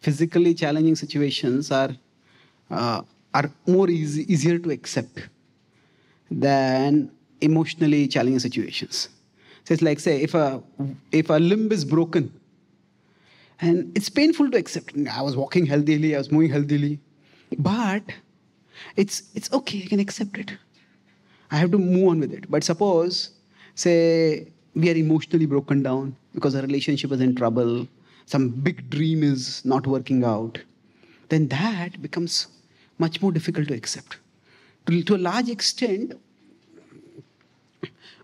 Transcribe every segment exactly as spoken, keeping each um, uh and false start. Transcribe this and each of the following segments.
physically challenging situations are uh, are more easy, easier to accept than emotionally challenging situations. So it's like, say, if a if a limb is broken, and it's painful to accept. I was walking healthily, I was moving healthily, but it's it's okay. I can accept it. I have to move on with it. But suppose, say, we are emotionally broken down because our relationship is in trouble, some big dream is not working out, then that becomes much more difficult to accept. To, to a large extent,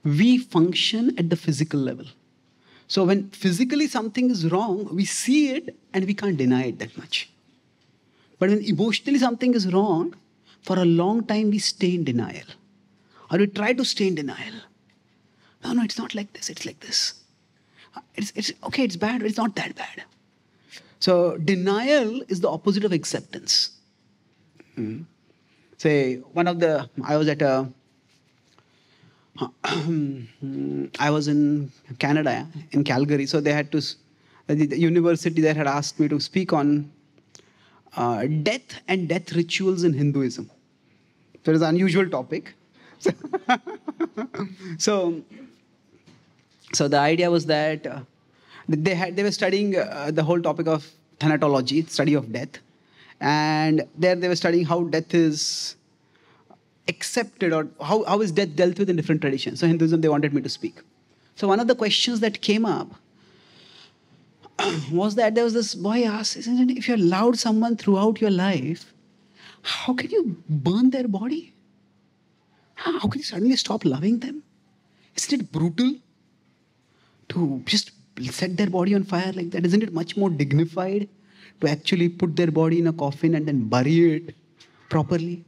we function at the physical level. So when physically something is wrong, we see it and we can't deny it that much. But when emotionally something is wrong, for a long time we stay in denial. Or we try to stay in denial. No, no, it's not like this, it's like this. It's, it's okay, it's bad, it's not that bad. So denial is the opposite of acceptance. Mm-hmm. Say, one of the, I was at a, I was in Canada, in Calgary, so they had to, the university there had asked me to speak on uh, death and death rituals in Hinduism. So it is an unusual topic. So, so, so the idea was that uh, they had, they were studying uh, the whole topic of thanatology, study of death. And there they were studying how death is accepted, or how, how is death dealt with in different traditions. So Hinduism, they wanted me to speak. So one of the questions that came up was that there was this boy asked, isn't it, if you allowed someone throughout your life, how can you burn their body? How can you suddenly stop loving them? Isn't it brutal to just set their body on fire like that? Isn't it much more dignified to actually put their body in a coffin and then bury it properly?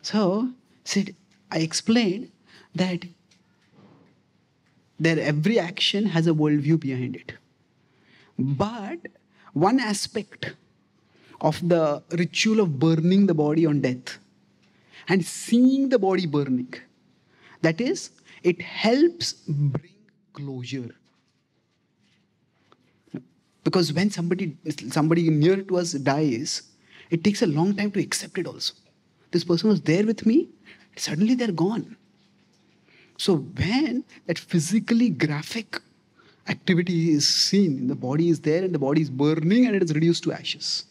So, said, I explained that their every action has a worldview behind it. But one aspect of the ritual of burning the body on death and seeing the body burning, that is, it helps bring closure. Because when somebody, somebody near to us dies, it takes a long time to accept it also. This person was there with me, suddenly they're gone. So when that physically graphic activity is seen, the body is there and the body is burning and it is reduced to ashes.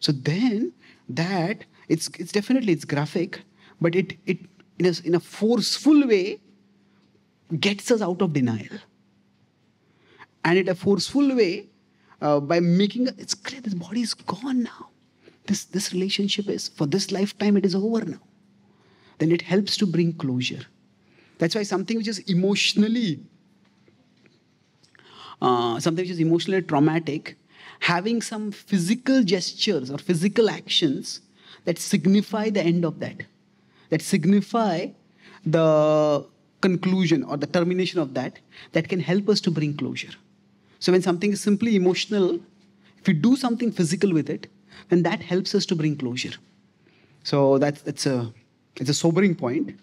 So then that, it's, it's definitely, it's graphic, but it, it in a, in a forceful way gets us out of denial. And in a forceful way, uh, by making, it's clear this body is gone now. This, this relationship is, for this lifetime, it is over now. Then it helps to bring closure. That's why something which is emotionally, uh, something which is emotionally traumatic, having some physical gestures or physical actions that signify the end of that, that signify the conclusion or the termination of that, that can help us to bring closure. So when something is simply emotional, if we do something physical with it, then that helps us to bring closure. So that's, that's a, it's a sobering point.